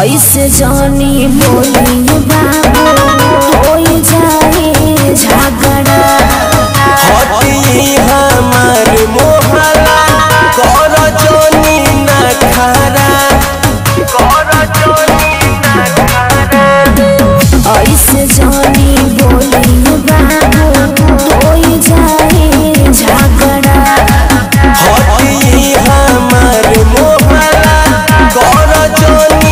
ऐसे जानी बोली बाबू हो जाए झगड़ा हटी हमार मोहला कर जानी न खरा कर जानी न खरा ऐसे जानी बोली बाबू हो जाए झगड़ा हटी हमार मोहला कर जानी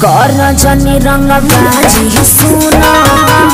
कर जानी रंगबाजी सुना।